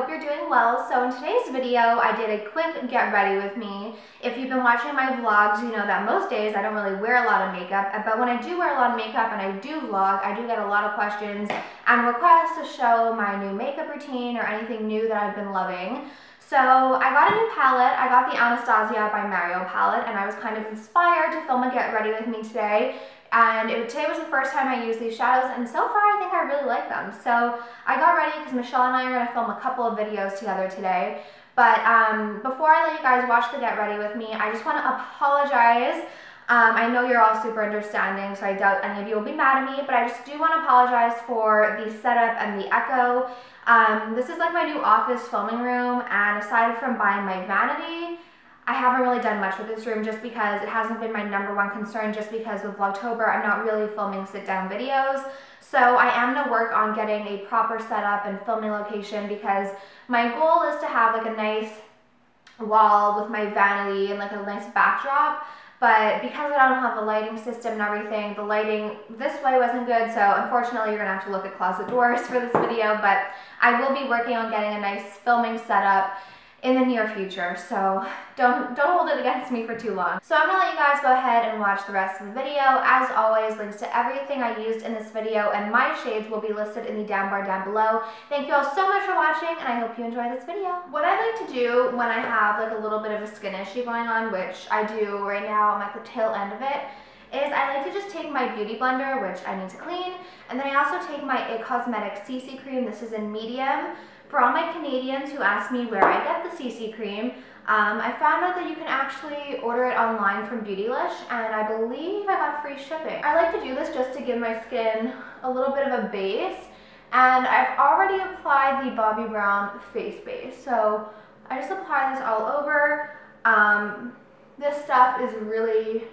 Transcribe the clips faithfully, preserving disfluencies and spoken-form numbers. hope you're doing well. So in today's video, I did a quick get ready with me. If you've been watching my vlogs, you know that most days I don't really wear a lot of makeup, but when I do wear a lot of makeup and I do vlog, I do get a lot of questions and requests to show my new makeup routine or anything new that I've been loving. So I got a new palette. I got the Anastasia by Mario palette, and I was kind of inspired to film a get ready with me today. And it, today was the first time I used these shadows, and so far I think I really like them. So I got ready because Michelle and I are going to film a couple of videos together today. But um, before I let you guys watch the get ready with me, I just want to apologize. Um, I know you're all super understanding, so I doubt any of you will be mad at me, but I just do want to apologize for the setup and the echo. Um, this is like my new office filming room, and aside from buying my vanity, I haven't really done much with this room just because it hasn't been my number one concern, just because with Vlogtober, I'm not really filming sit-down videos. So I am going to work on getting a proper setup and filming location, because my goal is to have like a nice wall with my vanity and like a nice backdrop. But because I don't have a lighting system and everything, the lighting this way wasn't good, so unfortunately you're gonna have to look at closet doors for this video, but I will be working on getting a nice filming setup in the near future, so don't don't hold it against me for too long. So I'm gonna let you guys go ahead and watch the rest of the video. As always, links to everything I used in this video and my shades will be listed in the down bar down below. Thank you all so much for watching, and I hope you enjoy this video. What I like to do when I have like a little bit of a skin issue going on, which I do right now, I'm at the tail end of it, is I like to just take my Beauty Blender, which I need to clean, and then I also take my It Cosmetics C C cream. This is in medium. For all my Canadians who ask me where I get the C C cream, um, I found out that you can actually order it online from Beautylish, and I believe I got free shipping. I like to do this just to give my skin a little bit of a base, and I've already applied the Bobbi Brown face base, so I just apply this all over. Um, this stuff is really,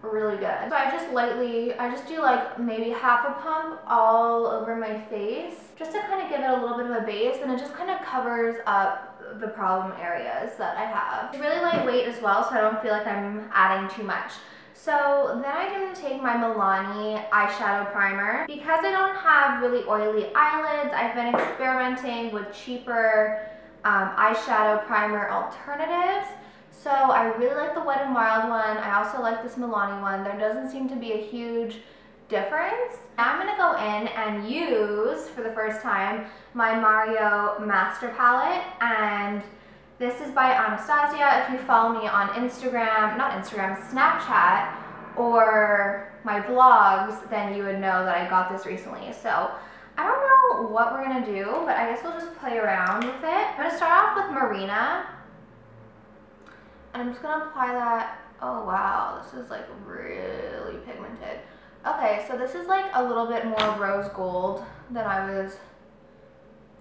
really good. So I just lightly, I just do like maybe half a pump all over my face just to kind of give it a little bit of a base, and it just kind of covers up the problem areas that I have. It's really lightweight as well, so I don't feel like I'm adding too much. So then I'm going to take my Milani eyeshadow primer. Because I don't have really oily eyelids, I've been experimenting with cheaper um, eyeshadow primer alternatives. So I really like the Wet n Wild one. I also like this Milani one. There doesn't seem to be a huge difference. Now I'm going to go in and use, for the first time, my Mario Master Palette. And this is by Anastasia. If you follow me on Instagram, not Instagram, Snapchat, or my vlogs, then you would know that I got this recently. So I don't know what we're going to do, but I guess we'll just play around with it. I'm going to start off with Marina. And I'm just going to apply that. Oh wow, this is like really pigmented. Okay, so this is like a little bit more rose gold than I was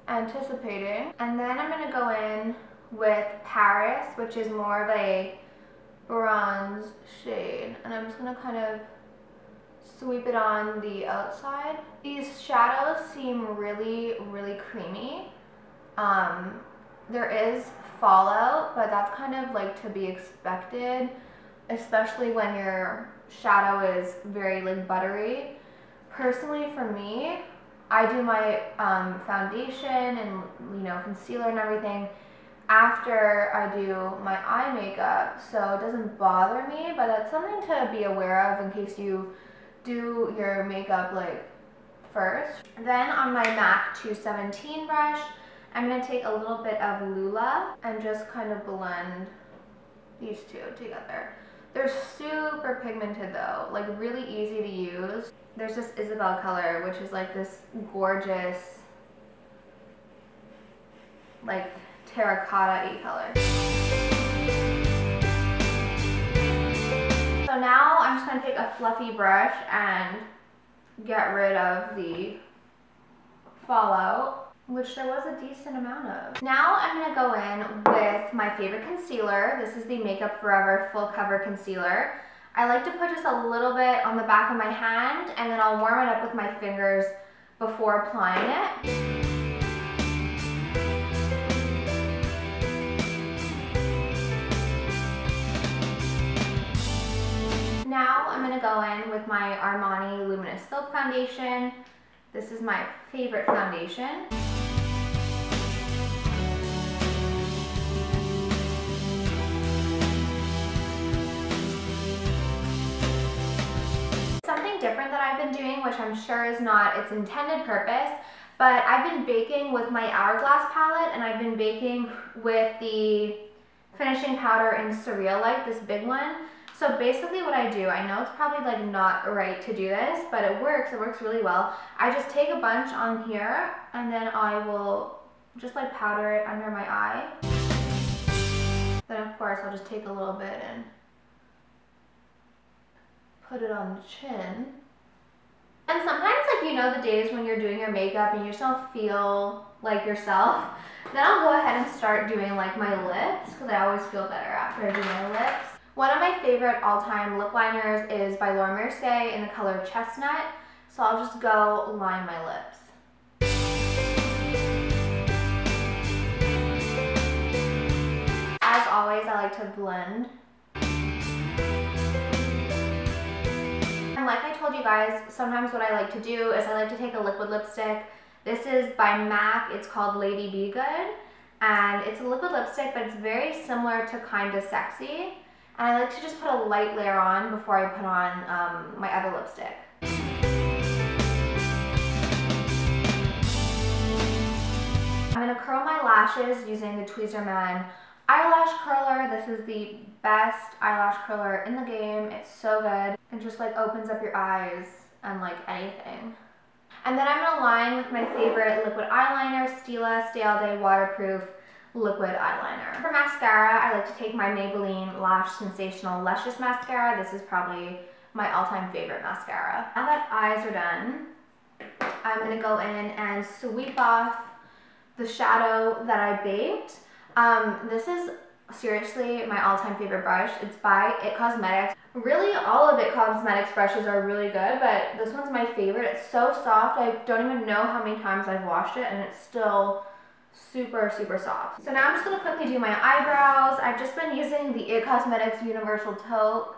anticipating. And then I'm going to go in with Paris, which is more of a bronze shade. And I'm just going to kind of sweep it on the outside. These shadows seem really, really creamy. Um, there is fallout, but that's kind of like to be expected, especially when your shadow is very like buttery. Personally for me, I do my um, foundation and, you know, concealer and everything after I do my eye makeup, so it doesn't bother me, but that's something to be aware of in case you do your makeup like first. Then on my MAC two seventeen brush, I'm going to take a little bit of Lula and just kind of blend these two together. They're super pigmented though, like really easy to use. There's this Isabel color, which is like this gorgeous, like terracotta-y color. So now I'm just going to take a fluffy brush and get rid of the fallout, which there was a decent amount of. Now I'm going to go in with my favorite concealer. This is the Make Up For Ever Full Cover Concealer. I like to put just a little bit on the back of my hand, and then I'll warm it up with my fingers before applying it. Now I'm going to go in with my Armani Luminous Silk Foundation. This is my favorite foundation. different that I've been doing, which I'm sure is not its intended purpose, but I've been baking with my Hourglass palette, and I've been baking with the finishing powder in Surreal Light, this big one. So basically what I do, I know it's probably like not right to do this, but it works, it works really well. I just take a bunch on here and then I will just like powder it under my eye. Then of course I'll just take a little bit and put it on the chin. And sometimes, like, you know, the days when you're doing your makeup and you just don't feel like yourself, then I'll go ahead and start doing like my lips, because I always feel better after I do my lips. One of my favorite all-time lip liners is by Laura Mercier in the color Chestnut, so I'll just go line my lips. As always, I like to blend. And like I told you guys, sometimes what I like to do is I like to take a liquid lipstick. This is by M A C, it's called Lady Be Good, and it's a liquid lipstick, but it's very similar to Kinda Sexy. And I like to just put a light layer on before I put on um, my other lipstick. I'm going to curl my lashes using the Tweezerman eyelash curler. This is the best eyelash curler in the game. It's so good. It just like opens up your eyes and like anything. And then I'm going to line with my favorite liquid eyeliner, Stila Stay All Day Waterproof Liquid Eyeliner. For mascara, I like to take my Maybelline Lash Sensational Luscious Mascara. This is probably my all-time favorite mascara. Now that eyes are done, I'm going to go in and sweep off the shadow that I baked. Um, this is seriously my all-time favorite brush. It's by It Cosmetics. Really, all of It Cosmetics brushes are really good, but this one's my favorite. It's so soft. I don't even know how many times I've washed it, and it's still super, super soft. So now I'm just going to quickly do my eyebrows. I've just been using the It Cosmetics Universal Taupe,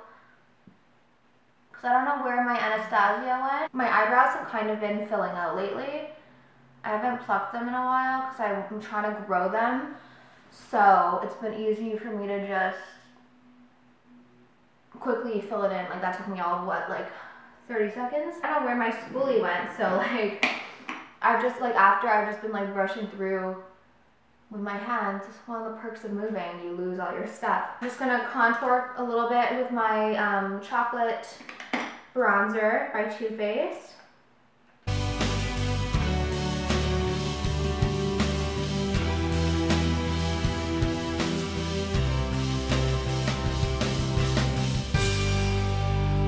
because I don't know where my Anastasia went. My eyebrows have kind of been filling out lately. I haven't plucked them in a while because I'm trying to grow them. So it's been easy for me to just quickly fill it in. Like, that took me all of what, like thirty seconds? I don't know where my spoolie went, so like I've just like after I've just been like brushing through with my hands. It's one of the perks of moving, you lose all your stuff. I'm just gonna contour a little bit with my um, chocolate bronzer by Too Faced.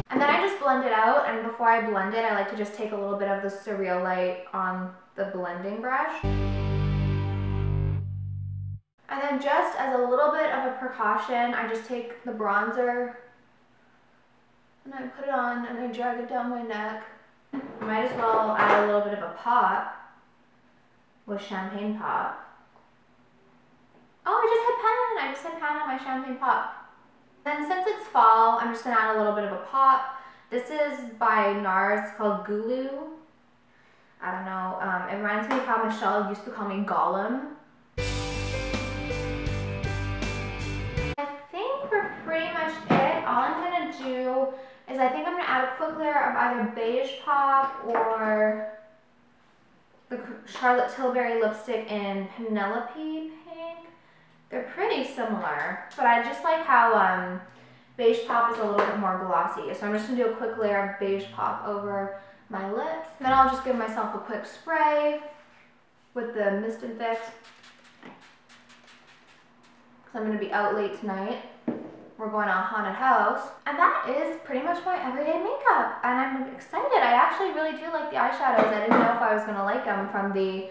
And then I just blend it out, and before I blend it, I like to just take a little bit of the Surreal Light on the blending brush. And then just as a little bit of a precaution, I just take the bronzer and I put it on and I drag it down my neck. Might as well add a little bit of a pop with champagne pop. Oh, I just hit pan! I just hit pan on my champagne pop. Then since it's fall, I'm just going to add a little bit of a pop. This is by NARS, it's called Gulu. I don't know, um, it reminds me of how Michelle used to call me Gollum. I think we're pretty much it. All I'm going to do is I think I'm going to add a quick layer of either Beige Pop or the Charlotte Tilbury lipstick in Penelope Pink. They're pretty similar, but I just like how um, Beige Pop is a little bit more glossy. So I'm just going to do a quick layer of Beige Pop over my lips. Then I'll just give myself a quick spray with the Mist and Fix, because I'm going to be out late tonight. We're going to a haunted house. And that is pretty much my everyday makeup. And I'm excited. I actually really do like the eyeshadows. I didn't know if I was going to like them from the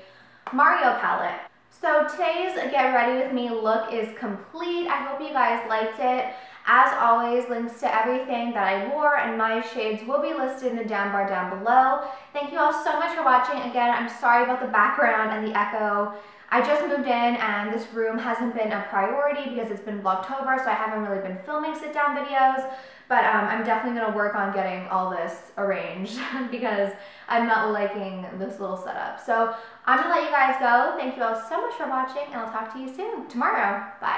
Mario palette. So today's Get Ready With Me look is complete. I hope you guys liked it. As always, links to everything that I wore and my shades will be listed in the down bar down below. Thank you all so much for watching. Again, I'm sorry about the background and the echo. I just moved in and this room hasn't been a priority because it's been Vlogtober, so I haven't really been filming sit-down videos. But um, I'm definitely going to work on getting all this arranged because I'm not liking this little setup. So I'm going to let you guys go. Thank you all so much for watching, and I'll talk to you soon, tomorrow. Bye.